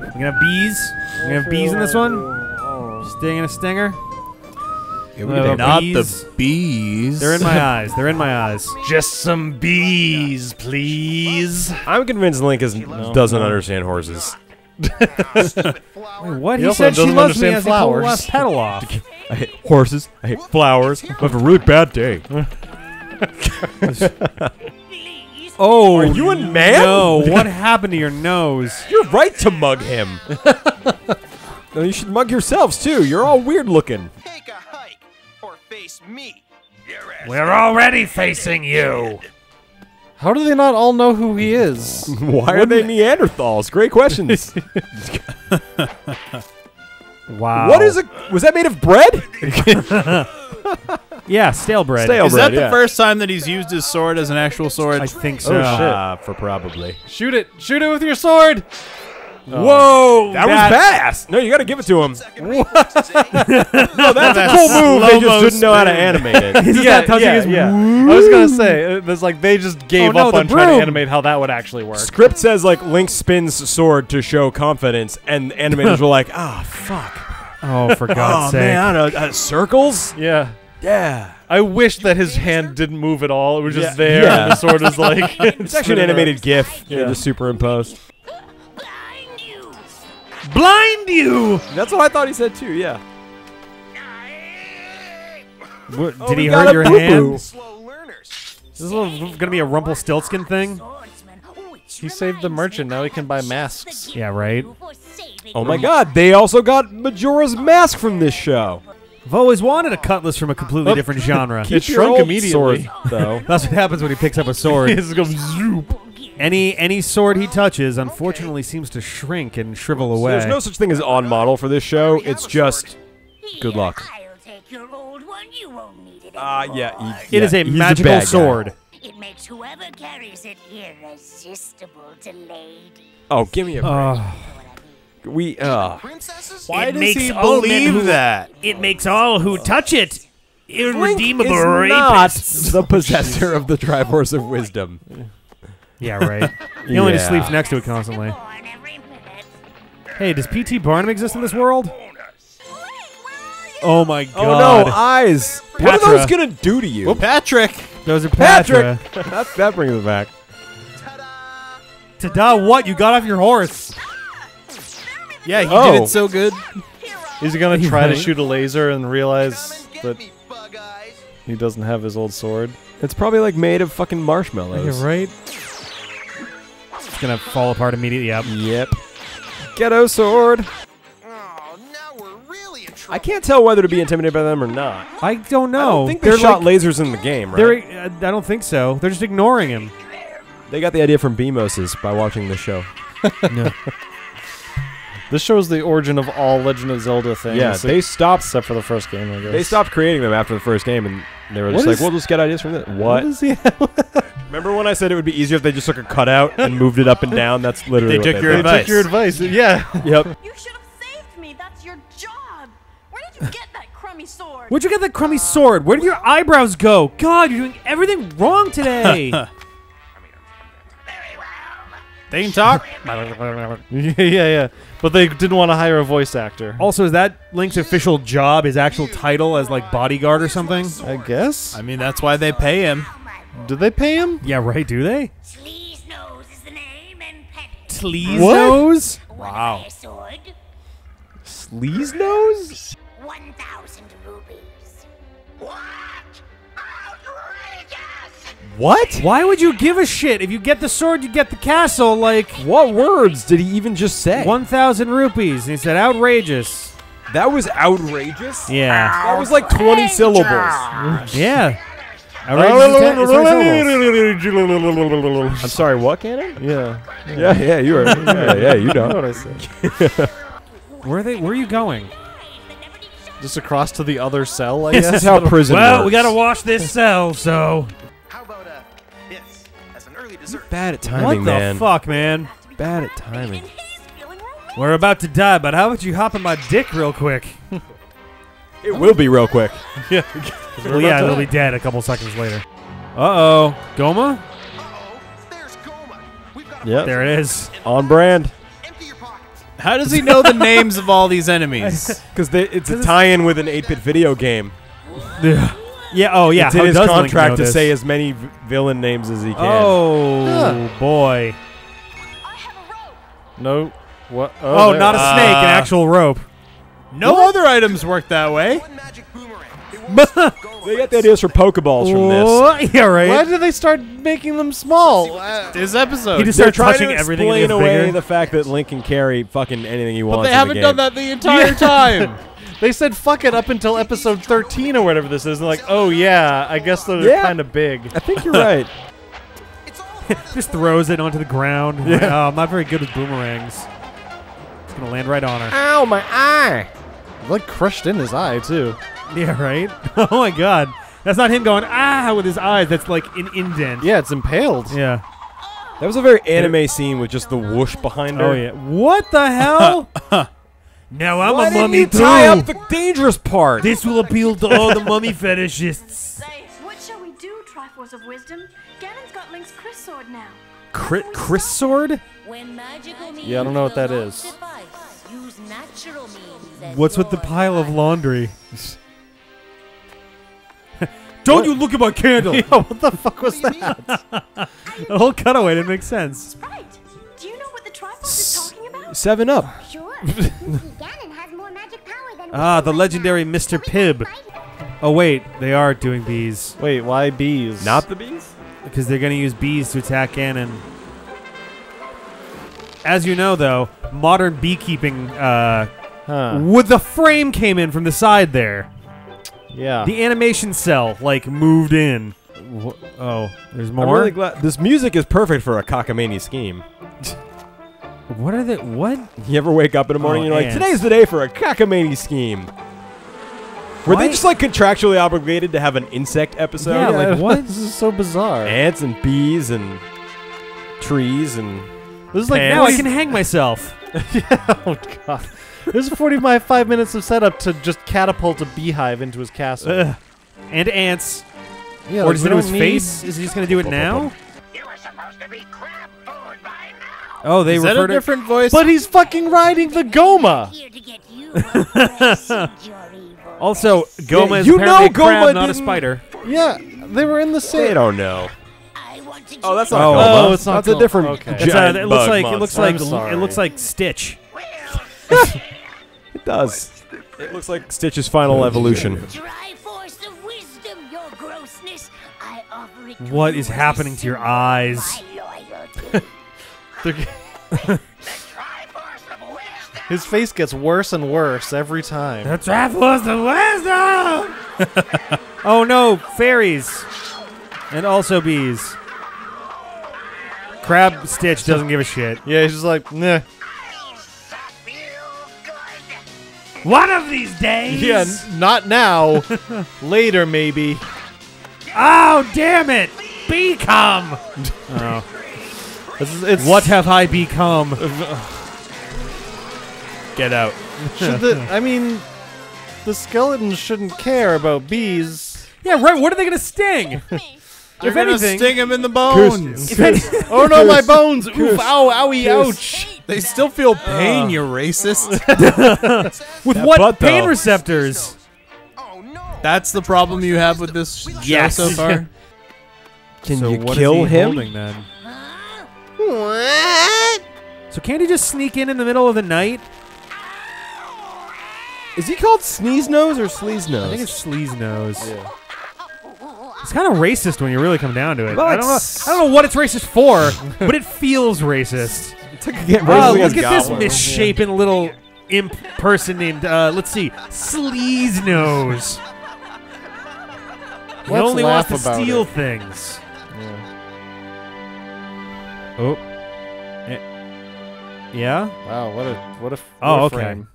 We're gonna have bees. We're gonna have bees in this one. Sting and a stinger. Yeah, we're not bees. The bees. They're in my eyes. They're in my eyes. Just some bees, please. I'm convinced Link doesn't understand horses. Wait, what? He said she loves me as flowers. Last pedal off. I hate horses. I hate flowers. I have a really bad day. Oh, are you a man? No, what happened to your nose? You're right to mug him. No, you should mug yourselves too. You're all weird looking. Take a hike or face me. We're already facing you. How do they not all know who he is? Why are they Neanderthals? Great questions. Wow. What is it? Was that made of bread? Yeah, stale bread. Stale is bread, that the first time that he's used his sword as an actual sword? I think so. Oh, for probably. Shoot it! Shoot it with your sword! Oh. Whoa! That was fast! No, you gotta give it to him. No, that's a cool move. They just didn't know how to animate it. I was gonna say, it's like they just gave up on trying to animate how that would actually work. Script says like Link spins sword to show confidence, and animators were like, ah, fuck. Oh, for God's sake! Man, circles? Yeah. Yeah. I wish that his hand didn't move at all. It was just there. Yeah. And the sword is like... it's actually an animated GIF. Yeah. Just superimposed. Blind you! Blind you! That's what I thought he said too, yeah. Did he hurt your hand? Is this going to be a Rumpelstiltskin thing? He saved the merchant. Now he can buy masks. Yeah, right? Oh my God. They also got Majora's Mask from this show. I've always wanted a cutlass from a completely different genre. It shrunk immediately, though. That's what happens when he picks up a sword. It's going zoop. Any sword he touches, unfortunately, seems to shrink and shrivel away. So there's no such thing as on model for this show. It's just good luck. It is a magical sword. It makes whoever carries it irresistible to ladies. Oh, give me a break. Why does he believe that? It makes all who touch it irredeemable rapists. Not the possessor of the Triforce of Wisdom. Yeah, right. He only just sleeps next to it constantly. Hey, does P.T. Barnum exist in this world? Oh my God! Oh no, eyes. Patra. What are those gonna do to you? Well, Patrick. Those are Patra. Patrick. that brings it back. Ta-da! What? You got off your horse? Yeah, he did it so good. Is he going to try to shoot a laser and realize that he doesn't have his old sword? It's probably like made of fucking marshmallows. You're right. It's going to fall apart immediately. Yep. Ghetto sword. Oh, now we're really in trouble. I can't tell whether to be intimidated by them or not. I don't know. I don't think they shot lasers in the game, right? I don't think so. They're just ignoring him. They got the idea from Beamoses by watching the show. No. This shows the origin of all Legend of Zelda things. Yeah, they stopped, except for the first game, I guess. They stopped creating them after the first game, and they were just like, we'll just get ideas from that. What? Remember when I said it would be easier if they just took a cutout and moved it up and down? That's literally what they took your advice. Yeah. Yep. You should have saved me. That's your job. Where did you get that crummy sword? Where'd you get that crummy sword? Where did your eyebrows go? God, you're doing everything wrong today. They can talk. Yeah. But they didn't want to hire a voice actor. Also, is that Link's official job, his actual title as, like, bodyguard or something? I guess. I mean, that's why they pay him. Do they pay him? Yeah, right, do they? Sleazenose is the name and pet. Sleazenose? Wow. Sleazenose? 1,000 rupees. What? What? Why would you give a shit? If you get the sword, you get the castle, like... What words did he even just say? 1,000 rupees, and he said outrageous. That was outrageous? Yeah. That was like 20 syllables. Yeah. Outrageous. I'm sorry, what, Ganon? Yeah. Yeah, you are. Yeah, you know what I said. Where are you going? Just across to the other cell, I guess? This is how prison works. Well, we gotta wash this cell, so... You're bad at timing, man. What the fuck, man? Bad at timing. We're about to die, but how about you hop in my dick real quick? It will be real quick. Yeah. Well, yeah, they'll be dead a couple seconds later. Uh-oh. Gohma? Uh-oh. There's Gohma. Yep. There it is. On brand. Empty your pockets. How does he know the names of all these enemies? Because it's a tie-in with an 8-bit video game. Yeah. Yeah. Oh, yeah. It's in his contract to say as many villain names as he can. Oh, boy. No. What? Oh, not a snake. An actual rope. No other items work that way. They got the ideas for Pokeballs from this. Yeah, right. Why did they start making them small? This episode. He just started touching everything. They're trying to explain away the fact that Link can carry fucking anything he wants. But they haven't done that the entire time. They said fuck it up until episode 13 or whatever this is. They're like, oh yeah, I guess they're kind of big. I think you're right. Just throws it onto the ground. Yeah. Like, oh, I'm not very good with boomerangs. It's gonna land right on her. Ow, my eye! Like crushed in his eye too. Yeah, right. Oh my god, that's not him going ah with his eyes. That's like an indent. Yeah, it's impaled. Yeah. That was a very anime scene with just the whoosh behind her. Oh yeah. What the hell? Now I'm a mummy too. Tie up the dangerous part. This will appeal to all the mummy fetishists. What shall we do, Triforce of Wisdom? Ganon's got Link's Chris sword now. Chris sword? Yeah, I don't know what that is. What's with the pile of laundry? Don't you look at my candle? Yeah, what the fuck was that? The whole cutaway didn't make sense. Right. Do you know what the Triforce is talking about? 7 Up. Sure. Ganon has more magic power than the legendary Mr. Pibb. Oh wait, they are doing bees. Wait, why bees? Not the bees? Because they're going to use bees to attack Ganon. As you know, though, modern beekeeping, the frame came in from the side there. Yeah. The animation cell, like, moved in. Oh, there's more? I'm really glad. This music is perfect for a cockamamie scheme. What are they? What? You ever wake up in the morning and you're like, today's the day for a cockamamie scheme. Were they just, like, contractually obligated to have an insect episode? Yeah, like, what? This is so bizarre. Ants and bees and trees and... This is like, now I can hang myself. Oh, God. This is 45 minutes of setup to just catapult a beehive into his castle. And ants. Yeah, or is it his face? Is he just going to do it now? You were supposed to be crab food by now. Oh, they refer to a different voice. But he's fucking riding the Gohma. Also, Gohma is apparently a crab, not a spider. Yeah, they were in the same. I don't know. Oh, that's not Gohma. Oh, it's not a different. Okay. It looks like Stitch. It does. It looks like Stitch's final evolution. Triforce of wisdom, your grossness. I offer it. What is happening to your eyes? His face gets worse and worse every time. The Triforce of wisdom. Oh no, fairies, and also bees. Crab Stitch doesn't give a shit. Yeah, he's just like, nah. One of these days. Yeah, not now. Later, maybe. Oh, damn it! Become. Oh. It's what have I become? Get out. I mean, the skeletons shouldn't care about bees. Yeah, right. What are they gonna sting? If anything, sting him in the bones. Oh no, my bones! Oof! Ow! Owie! Ouch! They still feel pain, you racist. With what pain receptors? Oh no! That's the problem you have with this show so far. Can you kill him? What? So can't he just sneak in the middle of the night? Is he called Sneazenose or Sleazenose? I think it's Sleazenose. Yeah. It's kind of racist when you really come down to it. I don't know what it's racist for, but it feels racist. Look at this misshapen little imp person named, let's see, Sleazenose. He only wants to steal things. Yeah. Oh. Yeah? Wow, what a frame.